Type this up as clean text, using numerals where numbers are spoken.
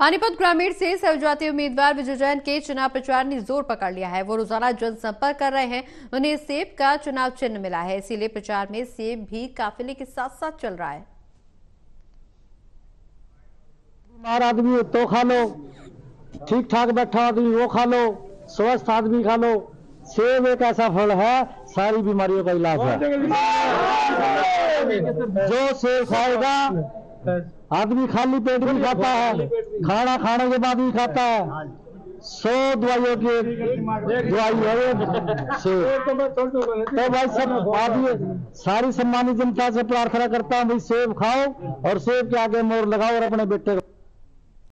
पानीपत ग्रामीण से सर्वजातीय उम्मीदवार विजय जैन के चुनाव प्रचार ने जोर पकड़ लिया है। वो रोजाना जनसंपर्क कर रहे हैं। उन्हें सेब का चुनाव चिन्ह मिला है, इसीलिए प्रचार में सेब भी काफिले के साथ साथ चल रहा है। बीमार आदमी तो खा लो, ठीक ठाक बैठा आदमी वो खा लो, स्वस्थ आदमी खा लो। सेब एक ऐसा फल है, सारी बीमारियों का इलाज है। जो सेब खाएगा आदमी खाली पेट भी खाता है, खाना खाने के बाद भी खाता है। 100 दवाइयों की दवाई है तो भाई सब आदमी, सारी सम्मानित जनता से प्रार्थना करता हूँ भाई सेब खाओ और सेब के आगे मोर लगाओ और अपने बेटे को